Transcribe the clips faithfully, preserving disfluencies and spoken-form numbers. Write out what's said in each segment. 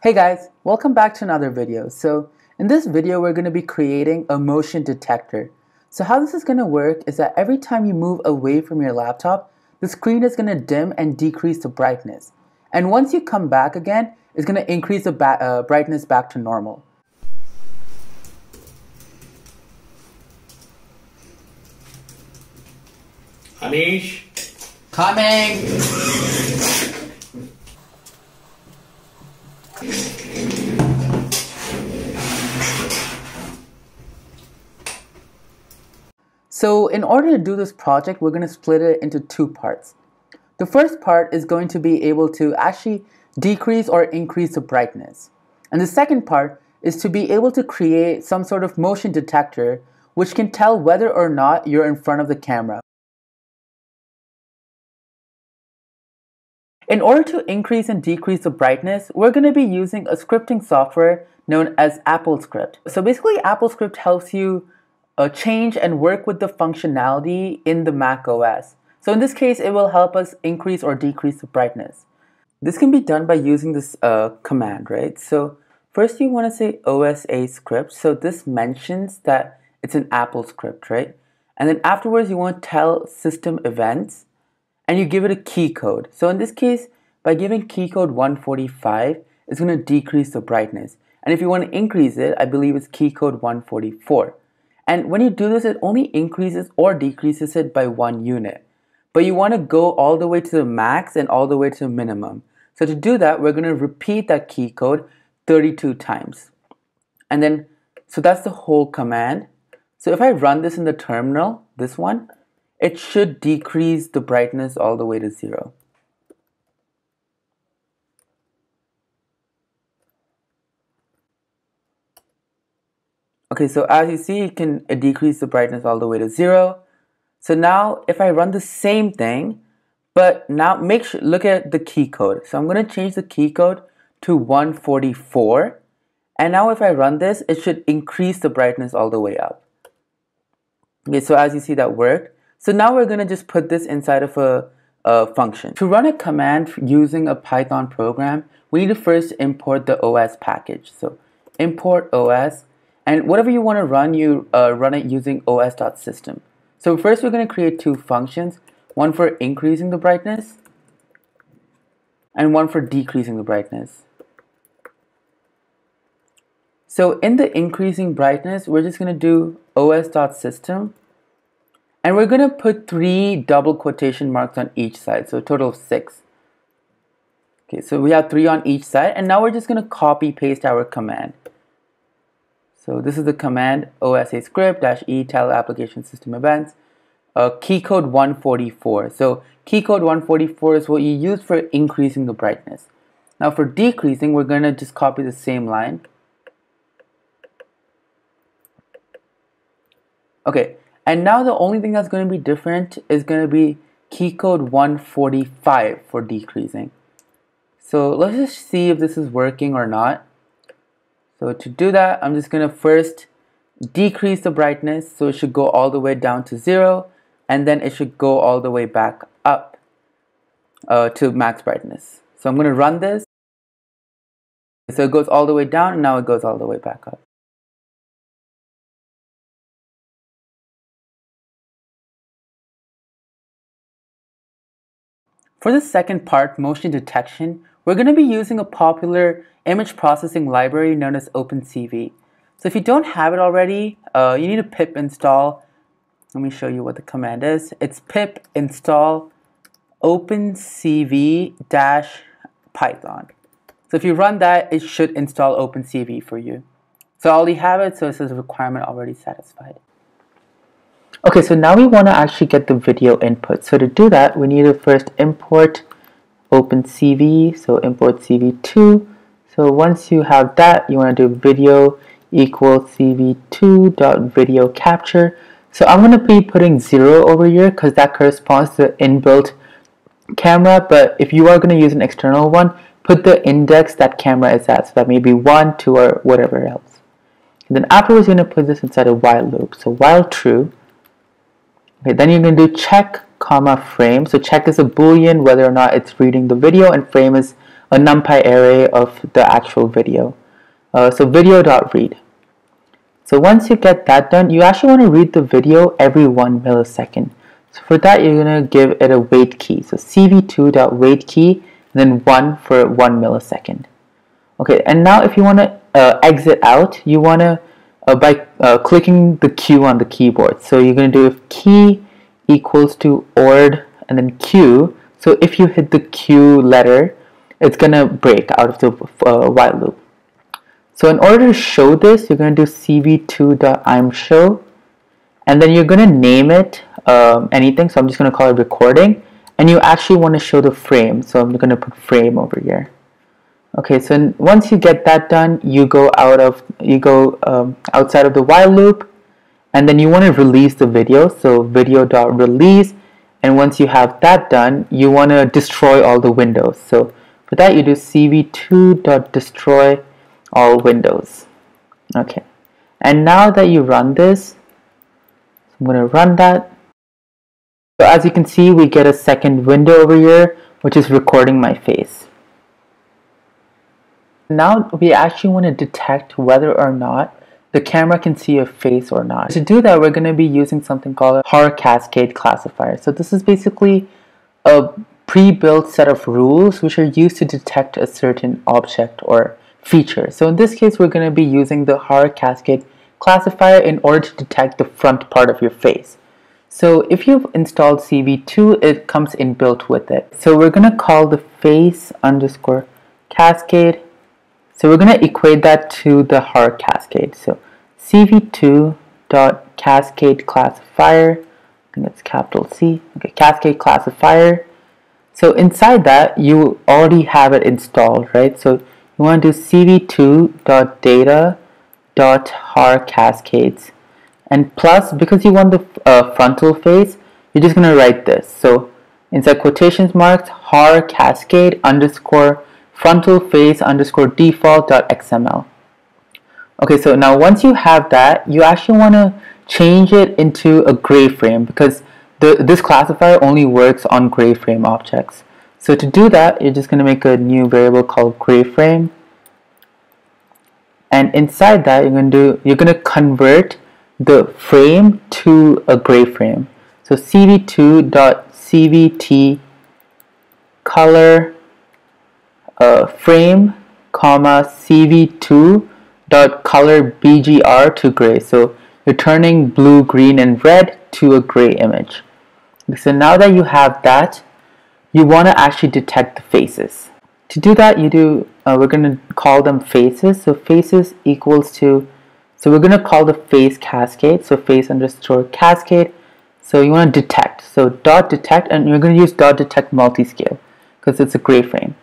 Hey guys, welcome back to another video. So in this video, we're going to be creating a motion detector. So how this is going to work is that every time you move away from your laptop, the screen is going to dim and decrease the brightness. And once you come back again, it's going to increase the ba uh, brightness back to normal. Anish, coming! So in order to do this project, we're going to split it into two parts. The first part is going to be able to actually decrease or increase the brightness. And the second part is to be able to create some sort of motion detector which can tell whether or not you're in front of the camera. In order to increase and decrease the brightness, we're going to be using a scripting software known as AppleScript. So basically, AppleScript helps you Uh, change and work with the functionality in the Mac O S. So in this case, it will help us increase or decrease the brightness. This can be done by using this uh, command, right? So first you want to say O S A script. So this mentions that it's an Apple script, right? And then afterwards you want to tell system events and you give it a key code. So in this case, by giving key code one forty-five, it's going to decrease the brightness. And if you want to increase it, I believe it's key code one forty-four. And when you do this, it only increases or decreases it by one unit. But you want to go all the way to the max and all the way to the minimum. So to do that, we're going to repeat that key code thirty-two times. And then, so that's the whole command. So if I run this in the terminal, this one, it should decrease the brightness all the way to zero. Okay, so as you see, you can decrease the brightness all the way to zero. So now if I run the same thing, but now make sure, look at the key code. So I'm going to change the key code to one forty-four. And now if I run this, it should increase the brightness all the way up. Okay, so as you see, that worked. So now we're going to just put this inside of a, a function. To run a command using a Python program, we need to first import the O S package. So import O S. And whatever you want to run, you uh, run it using O S dot system. So first we're going to create two functions, one for increasing the brightness and one for decreasing the brightness. So in the increasing brightness, we're just going to do O S dot system and we're going to put three double quotation marks on each side, so a total of six. Okay, so we have three on each side and now we're just going to copy paste our command. So this is the command O S A script dash E tell application system events, uh, key code one forty-four. So key code one forty-four is what you use for increasing the brightness. Now for decreasing, we're going to just copy the same line. Okay, and now the only thing that's going to be different is going to be key code one forty-five for decreasing. So let's just see if this is working or not. So to do that, I'm just going to first decrease the brightness, so it should go all the way down to zero, and then it should go all the way back up uh, to max brightness. So I'm going to run this. So it goes all the way down, and now it goes all the way back up. For the second part, motion detection, we're going to be using a popular image processing library known as OpenCV. So if you don't have it already, uh, you need a pip install. Let me show you what the command is. It's pip install opencv-python. So if you run that, it should install OpenCV for you. So I already have it, so it says requirement already satisfied. Okay, so now we want to actually get the video input. So to do that, we need to first import OpenCV, so import C V two. So once you have that, you want to do video equal C V two dot video capture. So I'm going to be putting zero over here because that corresponds to the inbuilt camera. But if you are going to use an external one, put the index that camera is at. So that may be one, two, or whatever else. And then afterwards, you're going to put this inside a while loop. So while true, okay, then you're going to do check, comma, frame. So check is a boolean, whether or not it's reading the video, and frame is a numpy array of the actual video. Uh, so video.read. So once you get that done, you actually want to read the video every one millisecond. So for that, you're going to give it a wait key. So C V two.waitKey, and then one for one millisecond. Okay, and now if you want to uh, exit out, you want to uh, by uh, clicking the Q on the keyboard. So you're going to do key equals to ord and then Q. So if you hit the Q letter, it's going to break out of the uh, while loop. So in order to show this, you're going to do C V two.imshow, and then you're going to name it um, anything. So I'm just going to call it recording, and you actually want to show the frame. So I'm going to put frame over here. Okay, so once you get that done, you go out of you go um, outside of the while loop, and then you want to release the video. So video.release, and once you have that done, you want to destroy all the windows. So for that, you do C V two.destroy all windows. Okay, and now that you run this, I'm going to run that. So as you can see, we get a second window over here, which is recording my face. Now we actually want to detect whether or not the camera can see a face or not. To do that, we're going to be using something called a haar cascade classifier. So this is basically a pre-built set of rules which are used to detect a certain object or feature. So in this case, we're going to be using the haar cascade classifier in order to detect the front part of your face. So if you've installed C V two, it comes inbuilt with it. So we're going to call the face underscore cascade. So we're going to equate that to the haar cascade. So C V two.cascade classifier, I think it's capital C, okay, cascade classifier. So inside that, you already have it installed, right? So you want to do C V two.data.harCascades, and plus, because you want the uh, frontal face, you're just going to write this. So inside quotations marks, har cascade underscore frontal face underscore default dot X M L. Okay, so now once you have that, you actually want to change it into a gray frame, because the, this classifier only works on gray frame objects. So to do that, you're just going to make a new variable called grayFrame, and inside that, you're going to do, you're going to convert the frame to a gray frame. So C V two.C V T color uh, frame comma C V two.color B G R to gray. So you're turning blue, green, and red to a gray image. So now that you have that, you want to actually detect the faces. To do that, you do uh, we're going to call them faces. So faces equals to, so we're going to call the face cascade. So face underscore cascade. So you want to detect. So dot detect, and you're going to use dot detect multiscale because it's a gray frame.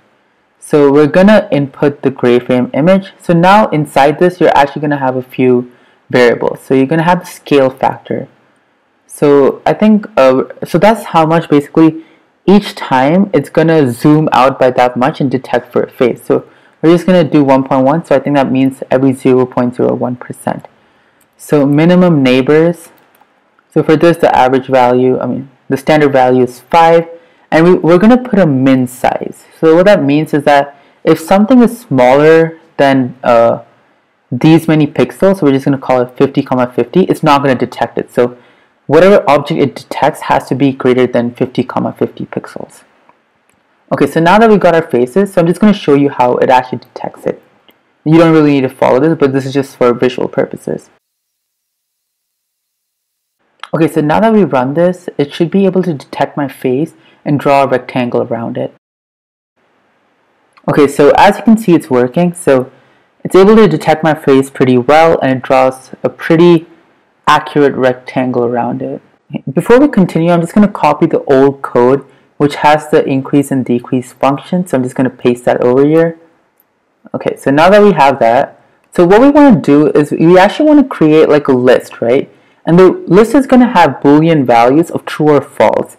So we're going to input the gray frame image. So now inside this, you're actually going to have a few variables. So you're going to have the scale factor. So I think uh, so that's how much basically. Each time it's going to zoom out by that much and detect for a face. So we're just going to do one point one, so I think that means every zero point zero one percent. So minimum neighbors, so for this the average value, I mean the standard value is five, and we, we're going to put a min size. So what that means is that if something is smaller than uh, these many pixels, so we're just going to call it fifty comma fifty, it's not going to detect it. So whatever object it detects has to be greater than fifty comma fifty pixels. Okay, so now that we got our faces, so I'm just going to show you how it actually detects it. You don't really need to follow this, but this is just for visual purposes. Okay, so now that we run this, it should be able to detect my face and draw a rectangle around it. Okay, so as you can see, it's working. So it's able to detect my face pretty well, and it draws a pretty accurate rectangle around it. Before we continue, I'm just going to copy the old code which has the increase and decrease function, so I'm just going to paste that over here. Okay, so now that we have that, so what we want to do is we actually want to create like a list, right? And the list is going to have Boolean values of true or false.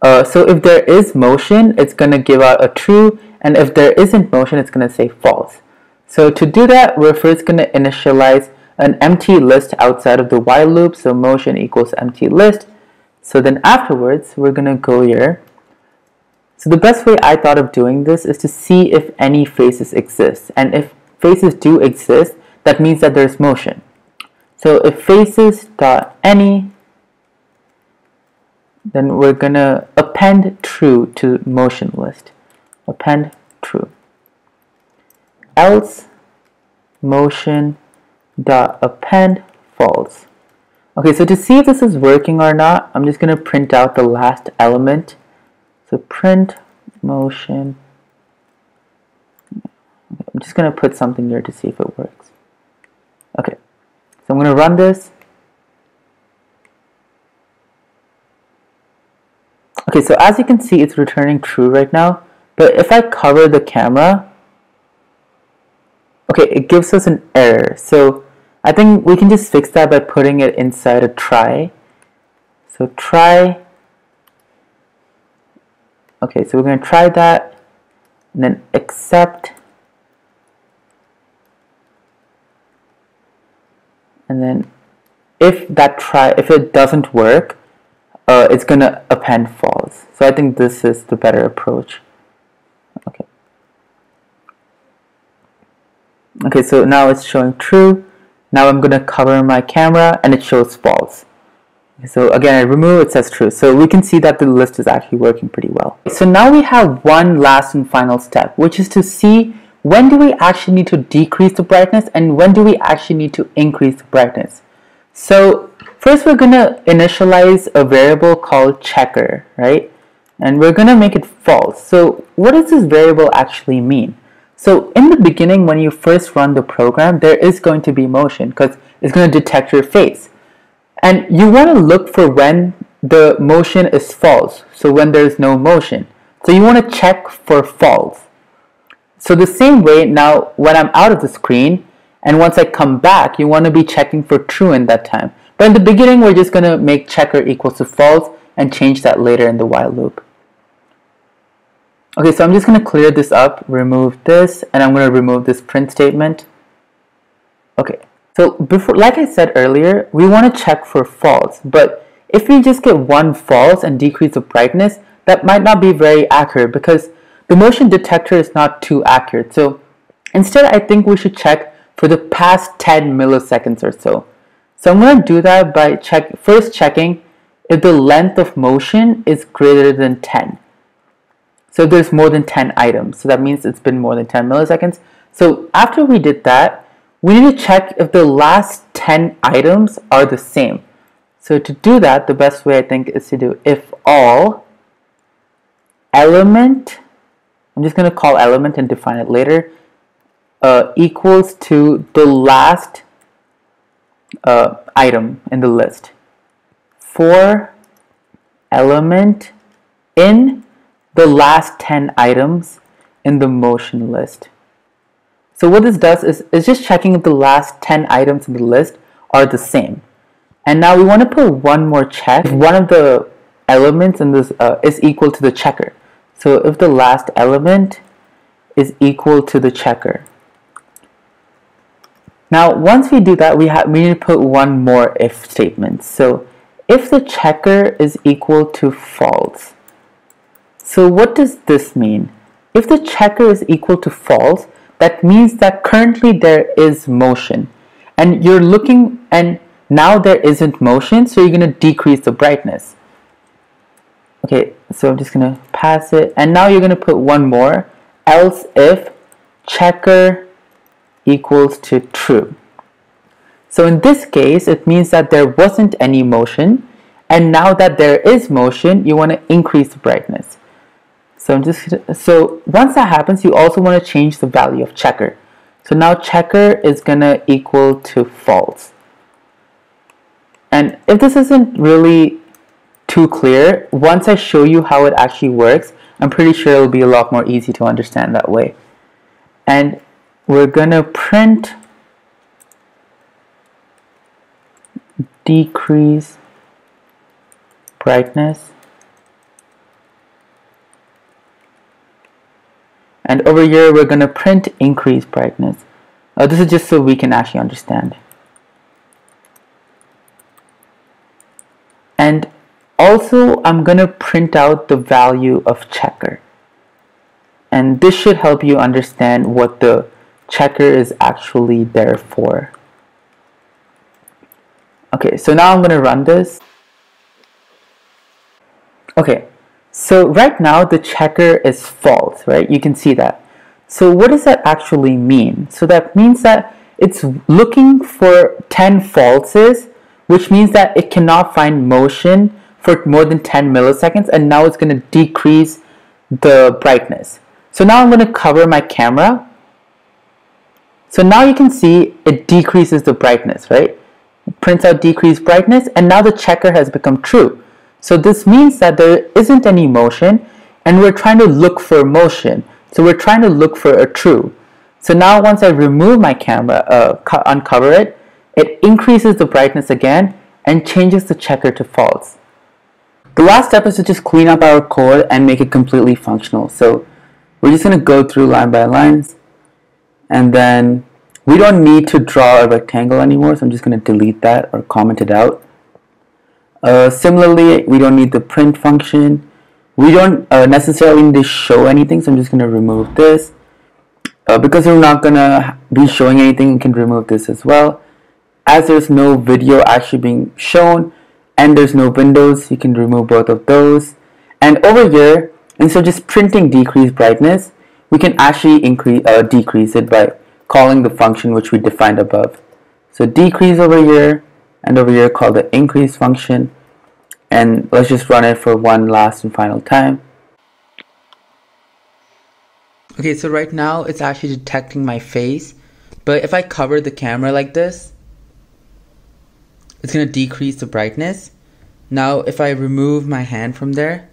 Uh, so if there is motion, it's going to give out a true, and if there isn't motion, it's going to say false. So to do that, we're first going to initialize an empty list outside of the while loop, so motion equals empty list. So then afterwards, we're gonna go here So the best way I thought of doing this is to see if any faces exist, and if faces do exist, that means that there's motion. So if faces dot any, then we're gonna append true to motion list. Append true. Else motion dot append false. Okay, so to see if this is working or not, I'm just gonna print out the last element. So print motion. I'm just gonna put something here to see if it works. Okay, so I'm gonna run this. Okay, so as you can see, it's returning true right now, but if I cover the camera, okay, it gives us an error. So I think we can just fix that by putting it inside a try. So try. Okay, so we're going to try that and then accept and then if that try, if it doesn't work, uh, it's going to append false. So I think this is the better approach. Okay. Okay, so now it's showing true. Now I'm going to cover my camera and it shows false. So again, I remove, it says true. So we can see that the list is actually working pretty well. So now we have one last and final step, which is to see when do we actually need to decrease the brightness and when do we actually need to increase the brightness. So first we're going to initialize a variable called checker, right? And we're going to make it false. So what does this variable actually mean? So in the beginning, when you first run the program, there is going to be motion because it's going to detect your face. And you want to look for when the motion is false, so when there is no motion. So you want to check for false. So the same way, now when I'm out of the screen and once I come back, you want to be checking for true in that time. But in the beginning, we're just going to make checker equals to false and change that later in the while loop. Okay, so I'm just going to clear this up, remove this, and I'm going to remove this print statement. Okay, so before, like I said earlier, we want to check for false, but if we just get one false and decrease the brightness, that might not be very accurate because the motion detector is not too accurate. So instead, I think we should check for the past ten milliseconds or so. So I'm going to do that by check, first checking if the length of motion is greater than ten. So there's more than ten items. So that means it's been more than ten milliseconds. So after we did that, we need to check if the last ten items are the same. So to do that, the best way I think is to do if all element, I'm just going to call element and define it later, uh, equals to the last uh, item in the list. For element in the last ten items in the motion list. So what this does is it's just checking if the last ten items in the list are the same. And now we want to put one more check if one of the elements in this uh, is equal to the checker. So if the last element is equal to the checker. Now once we do that, we have we need to put one more if statement. So if the checker is equal to false. So what does this mean? If the checker is equal to false, that means that currently there is motion. And you're looking, and now there isn't motion, so you're going to decrease the brightness. Okay, so I'm just going to pass it. And now you're going to put one more, else if checker equals to true. So in this case, it means that there wasn't any motion. And now that there is motion, you want to increase the brightness. So I'm just so once that happens, you also want to change the value of checker. So now checker is gonna equal to false. And if this isn't really too clear, once I show you how it actually works, I'm pretty sure it'll be a lot more easy to understand that way. And we're gonna print decrease brightness. And over here, we're going to print increase brightness. Uh, this is just so we can actually understand. And also, I'm going to print out the value of checker. and this should help you understand what the checker is actually there for. Okay, so now I'm going to run this. Okay, so right now the checker is false, right? You can see that. So what does that actually mean? So that means that it's looking for ten falses, which means that it cannot find motion for more than ten milliseconds, and now it's going to decrease the brightness. So now I'm going to cover my camera. So now you can see it decreases the brightness, right? It prints out decreased brightness, and now the checker has become true. So this means that there isn't any motion, and we're trying to look for motion. So we're trying to look for a true. So now once I remove my camera, uh, uncover it, it increases the brightness again and changes the checker to false. The last step is to just clean up our code and make it completely functional. So we're just going to go through line by lines, and then we don't need to draw a rectangle anymore, so I'm just going to delete that or comment it out. Uh, similarly, we don't need the print function. We don't uh, necessarily need to show anything, so I'm just going to remove this. Uh, because we're not going to be showing anything, you can remove this as well. As there's no video actually being shown, and there's no windows, you can remove both of those. And over here, instead of just printing decreased brightness, we can actually increase uh, decrease it by calling the function which we defined above. So decrease over here, and over here call the increase function, and let's just run it for one last and final time. Okay, so right now it's actually detecting my face, but if I cover the camera like this, it's going to decrease the brightness. Now if I remove my hand from there,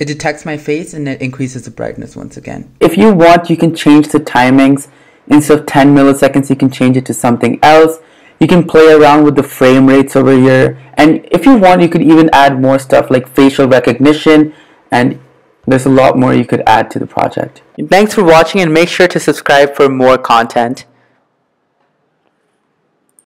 it detects my face and it increases the brightness once again. If you want, you can change the timings. Instead of ten milliseconds, you can change it to something else. You can play around with the frame rates over here, and if you want, you could even add more stuff like facial recognition, and there's a lot more you could add to the project. Thanks for watching, and make sure to subscribe for more content.